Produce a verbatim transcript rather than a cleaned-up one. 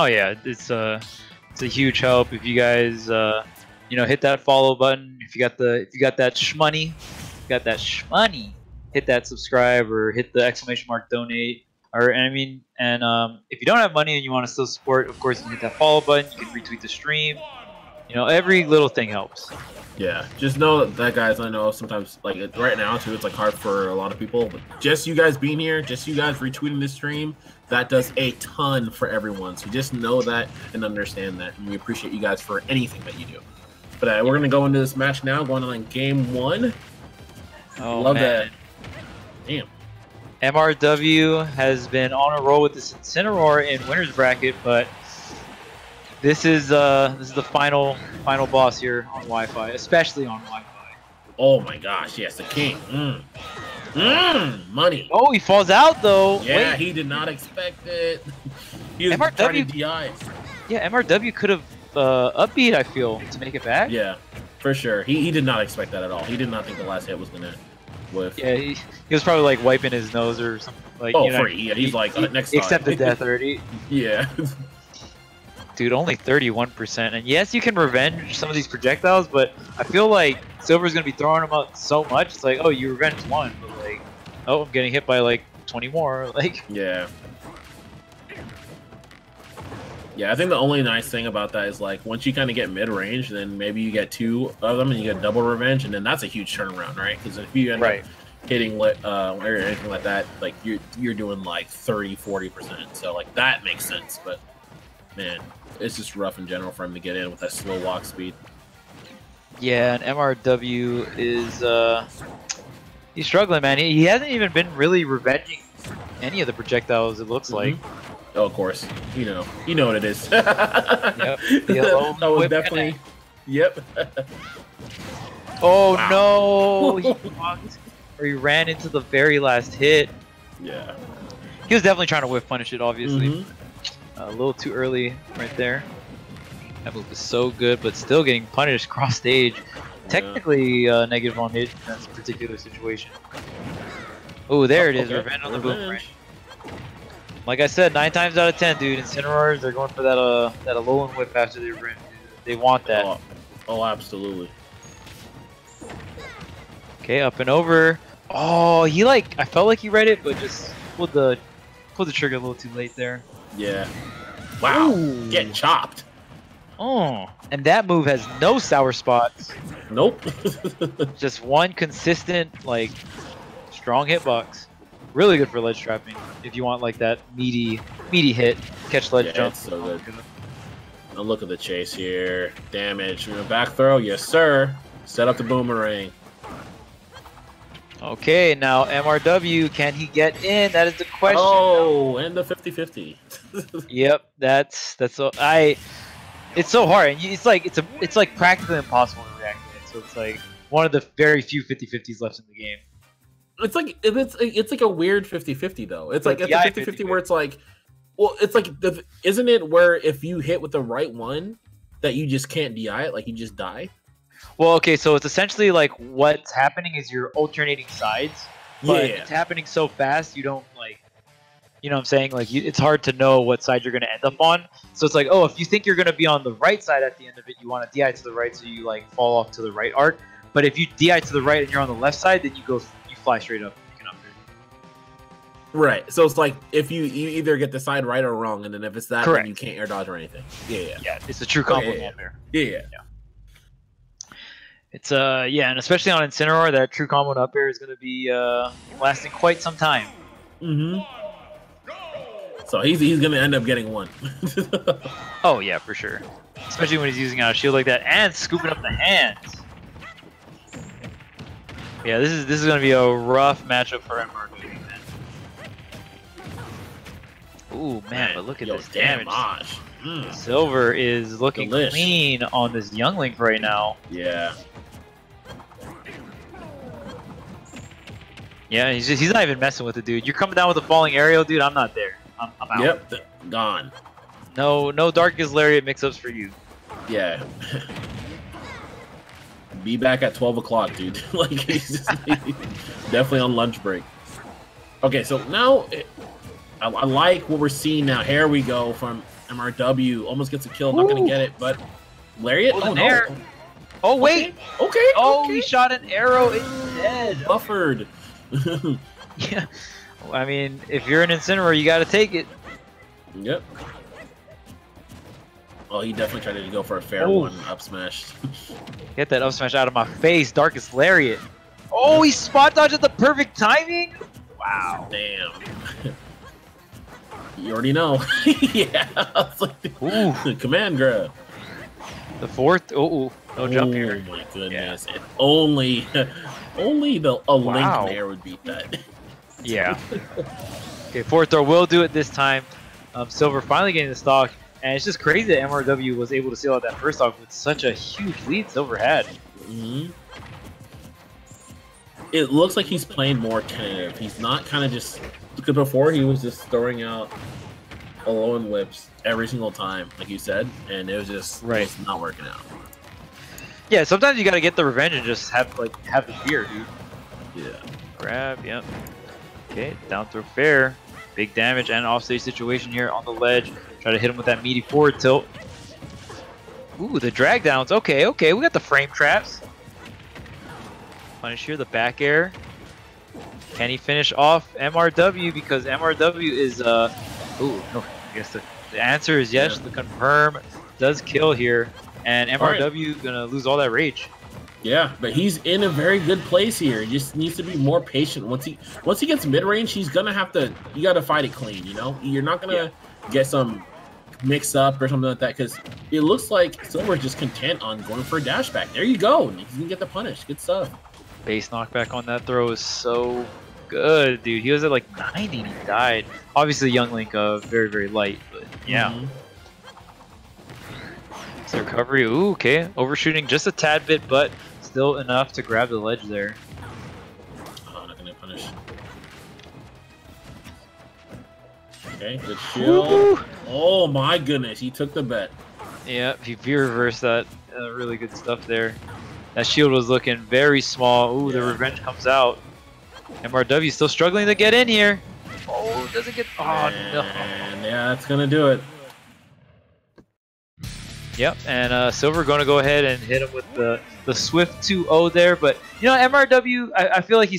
Oh yeah, it's a it's a huge help if you guys uh, you know, hit that follow button. If you got the if you got that shmoney, got that shmoney, hit that subscribe or hit the exclamation mark donate. Or and I mean, and um, if you don't have money and you want to still support, of course you can hit that follow button. You can retweet the stream. You know, every little thing helps. Yeah, just know that, guys. I know sometimes, like right now too, it's like hard for a lot of people. But just you guys being here, just you guys retweeting this stream, that does a ton for everyone. So just know that and understand that, and we appreciate you guys for anything that you do. But uh, we're gonna go into this match now, going on game one. Oh, love man. that. Damn. M R W has been on a roll with this Incineroar in winner's bracket, but this is uh this is the final final boss here on Wi-Fi, especially on Wi-Fi. Oh my gosh, yes, the king. Mmm, mmm, money. Oh, he falls out though. Yeah, Wait. he did not expect it. He was trying to D I. Yeah, M R W could have uh, upbeat, I feel, to make it back. Yeah, for sure. He he did not expect that at all. He did not think the last hit was gonna. With. Yeah, he, he was probably like wiping his nose or something. Like, oh, you know, free. Yeah, he's he, like, uh, next time. Except the death already. Yeah. Dude, only thirty-one percent. And yes, you can revenge some of these projectiles, but I feel like Sylver's going to be throwing them out so much. It's like, oh, you revenge one. But like, oh, I'm getting hit by like twenty more. Like, yeah. Yeah, I think the only nice thing about that is like once you kind of get mid-range, then maybe you get two of them and you get double revenge, and then that's a huge turnaround, right? Because if you end right. up hitting lit, uh, or anything like that, like you're you're doing like thirty, forty percent. So like that makes sense, but man, it's just rough in general for him to get in with that slow walk speed. Yeah, and M R W is uh, he's struggling, man. He, he hasn't even been really revenging any of the projectiles. It looks mm-hmm. like. Oh, of course, you know, you know what it is. Yep. That was definitely. Connect. Yep. Oh wow. no! He walked, or he ran into the very last hit. Yeah. He was definitely trying to whiff punish it, obviously. Mm-hmm. uh, a little too early, right there. That move was so good, but still getting punished cross stage. Yeah. Technically uh, negative on it in that particular situation. Ooh, there oh, there it is. Okay. Revenge on the boomerang. Like I said, nine times out of ten, dude, Incineroars, they're going for that uh that Alolan whip after they run. They want that. Oh, oh, absolutely. Okay, up and over. Oh, he like I felt like he read it, but just pulled the pulled the trigger a little too late there. Yeah. Wow. Ooh. Getting chopped. Oh. And that move has no sour spots. Nope. Just one consistent, like, strong hitbox. Really good for ledge trapping if you want like that meaty, meaty hit, catch ledge yeah, jump. It's so good. Now look at the chase here. Damage. We're gonna back throw, yes sir. Set up the boomerang. Okay, now M R W, can he get in? That is the question. Oh, and the fifty fifty. Yep, that's that's so I. It's so hard, and it's like it's a it's like practically impossible to react to it. So it's like one of the very few fifty fifties left in the game. It's like it's it's like a weird fifty fifty though. It's like it's yeah, a fifty fifty where it's like, well, it's like the, isn't it where if you hit with the right one, that you just can't D I it, like you just die. Well, okay, so it's essentially like what's happening is you're alternating sides, but yeah. it's happening so fast you don't like, you know, what I'm saying like you, it's hard to know what side you're gonna end up on. So it's like, oh, if you think you're gonna be on the right side at the end of it, you want to D I to the right, so you like fall off to the right arc. But if you D I to the right and you're on the left side, then you go. Fly straight up, you can up it. Right, so it's like if you you either get the side right or wrong, and then if it's that, Correct. then you can't air dodge or anything. Yeah, yeah, yeah. It's a true compliment oh, yeah, yeah. there. Yeah, yeah, yeah. It's uh, yeah, and especially on Incineroar, that true combo up air is going to be uh lasting quite some time. Mm-hmm. So he's he's going to end up getting one. Oh yeah, for sure. Especially when he's using out a shield like that and scooping up the hands. Yeah, this is this is gonna be a rough matchup for M R W, man. Ooh man, but look at Yo, this damage. Mm. Sylver is looking Delish. clean on this Young Link right now. Yeah. Yeah, he's just, he's not even messing with it, dude. You're coming down with a falling aerial, dude. I'm not there. I'm, I'm out. Yep, gone. No, no Darkest Lariat mix-ups for you. Yeah. Be back at twelve o'clock, dude. Like, he's just, he's definitely on lunch break. Okay, so now it, I, I like what we're seeing now. Here we go from M R W. Almost gets a kill. Not going to get it, but Lariat? Oh, no. Oh, wait. Okay. okay oh, okay. He shot an arrow instead. Buffered. Yeah. Well, I mean, if you're an Incineroar, you got to take it. Yep. Oh, he definitely tried to go for a fair oh. one. Up smash. Get that up smash out of my face. Darkest Lariat. Oh, he spot dodged at the perfect timing. Wow. Damn. You already know. Yeah. It's like the command grab. The fourth. Oh, no jump here. Oh my goodness. Yeah. If only, only the a wow. Link there would beat that. Yeah. Okay, fourth throw will do it this time. Um, Sylver finally getting the stock, and it's just crazy that M R W was able to seal out that first stock with such a huge lead Sylver had. Mm-hmm. It looks like he's playing more tentative. He's not kind of just, because before he was just throwing out Alolan whips every single time, like you said, and it was just right. Just not working out. Yeah, sometimes you got to get the revenge and just have like have the fear, dude. Yeah. Grab, yep. Okay, down throw fair. Big damage and offstage situation here on the ledge. Try to hit him with that meaty forward tilt. Ooh, the drag downs. Okay, okay, we got the frame traps. Punish here, the back air. Can he finish off M R W? Because M R W is, uh, ooh, no, I guess the, the answer is yes. Yeah. The confirm does kill here. And M R W right. gonna lose all that rage. Yeah, but he's in a very good place here. He just needs to be more patient. Once he once he gets mid-range, he's gonna have to, you gotta fight it clean, you know? You're not gonna yeah. get some mix up or something like that, because it looks like Sylver's just content on going for a dash back. There you go, you can get the punish, good stuff. Base knockback on that throw is so good, dude. He was at like ninety and he died. Obviously, Young Link, uh, very, very light, but yeah. Mm-hmm. It's recovery. Ooh, okay. Overshooting just a tad bit, but still enough to grab the ledge there. Oh, not gonna punish. Okay, good shield. Oh my goodness, he took the bet. Yeah, if you veer reverse that, uh, really good stuff there. That shield was looking very small. Ooh, the revenge comes out. M R W still struggling to get in here. Oh, doesn't get... Oh, no. And yeah, that's going to do it. Yep, and uh, Sylver going to go ahead and hit him with the, the swift two oh there. But, you know, M R W, I, I feel like he's